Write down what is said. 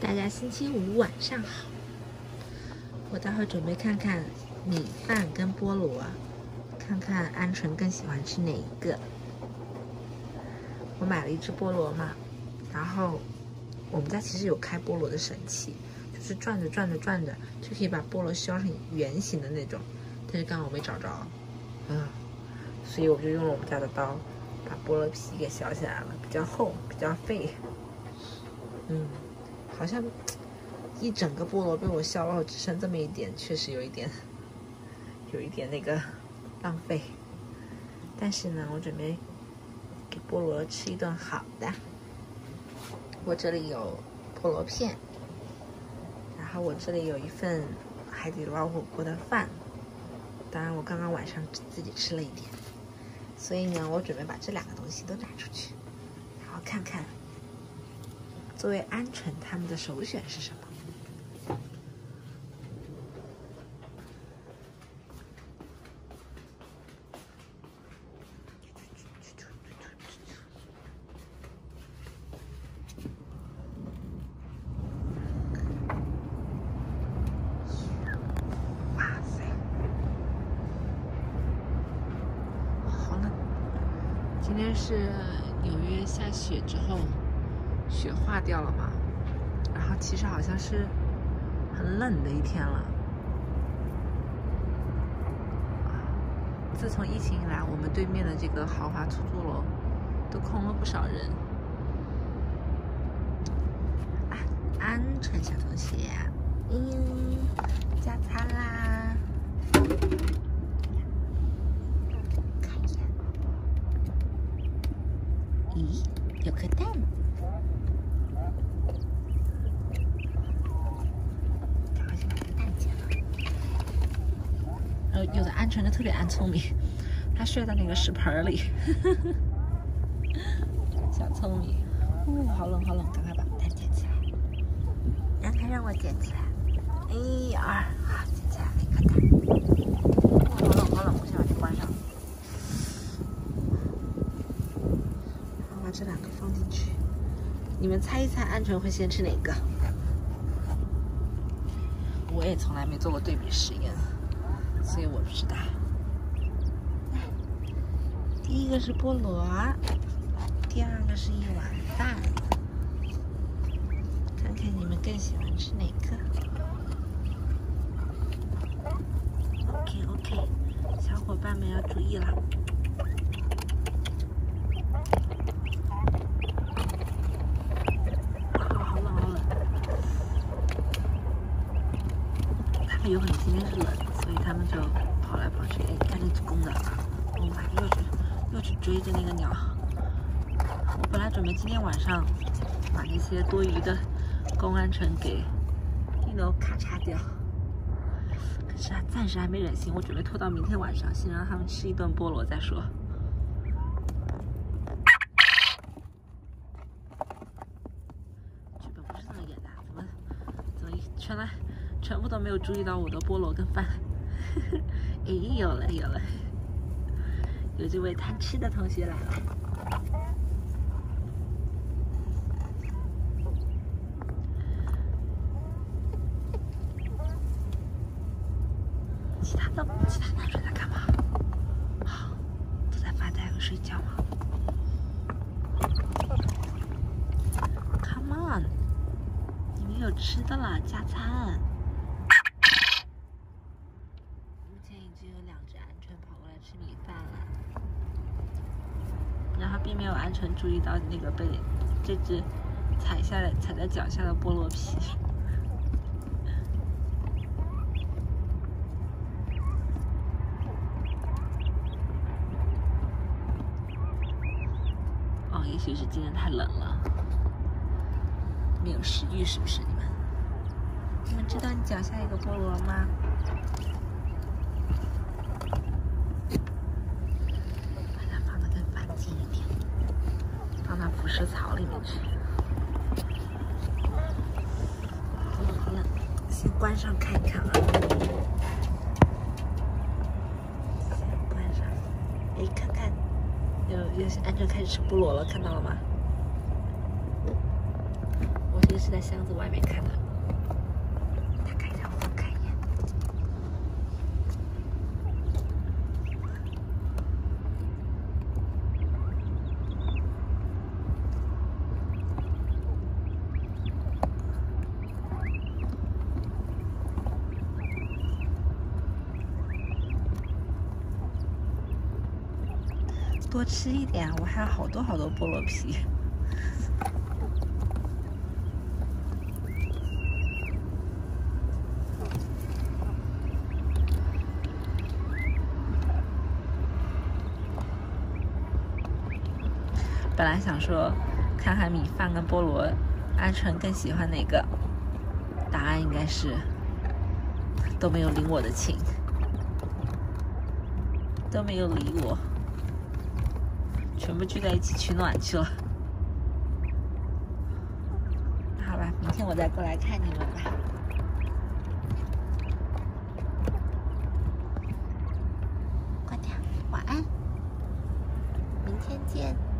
大家星期五晚上好。我待会准备看看米饭跟菠萝，看看鹌鹑更喜欢吃哪一个。我买了一只菠萝嘛，然后我们家其实有开菠萝的神器，就是转着转着转着就可以把菠萝削成圆形的那种，但是刚好我没找着，所以我就用了我们家的刀，把菠萝皮给削起来了，比较厚，比较费。好像一整个菠萝被我削了，只剩这么一点，确实有一点那个浪费。但是呢，我准备给菠萝吃一顿好的。我这里有菠萝片，然后我这里有一份海底捞火锅的饭，当然我刚刚晚上自己吃了一点，所以呢，我准备把这两个东西都拿出去，然后看看作为鹌鹑他们的首选是什么。好冷！今天是纽约下雪之后。雪化掉了嘛，然后其实好像是很冷的一天了。自从疫情以来，我们对面的这个豪华出租楼都空了不少人。鹌鹑小同学，加餐啦！看一下，咦，有颗蛋。有的鹌鹑就特别聪明，它睡在那个食盆里，小聪明。好冷好冷，赶快把蛋捡起来。然后它让我捡起来，好，捡起来那颗蛋。好冷好冷，我先把它关上。然后把这两个放进去，你们猜一猜鹌鹑会先吃哪个？我也从来没做过对比实验。所以我不知道。第一个是菠萝，第二个是一碗饭，看看你们更喜欢吃哪个。OK， 小伙伴们要注意了。好冷好冷，他们有可能今天是冷。所以他们就跑来跑去，看那只公的，我妈又去追着那个鸟。我本来准备今天晚上把那些多余的公鹌鹑给一楼咔嚓掉，可是暂时还没忍心，我准备拖到明天晚上，先让他们吃一顿菠萝再说。剧本不是这么演的，怎么全部都没有注意到我的菠萝跟饭。有了！有这位贪吃的同学来了。其他鹌鹑在干嘛？都在发呆和睡觉吗 ？Come on， 你们有吃的了，加餐。鹌鹑注意到那个被这只踩在脚下的菠萝皮，也许是今天太冷了，没有食欲，是不是你们知道你脚下有个菠萝吗？捕食槽里面去。好冷，先关上看一看啊。先关上。看看，有些鹌鹑开始吃菠萝了，看到了吗？我是个是在箱子外面看的。 多吃一点，我还有好多好多菠萝皮。本来想说看看米饭跟菠萝，阿纯更喜欢哪个？答案应该是都没有领我的情，都没有理我。 全部聚在一起取暖去了。好吧，明天我再过来看你们吧。关掉，晚安，明天见。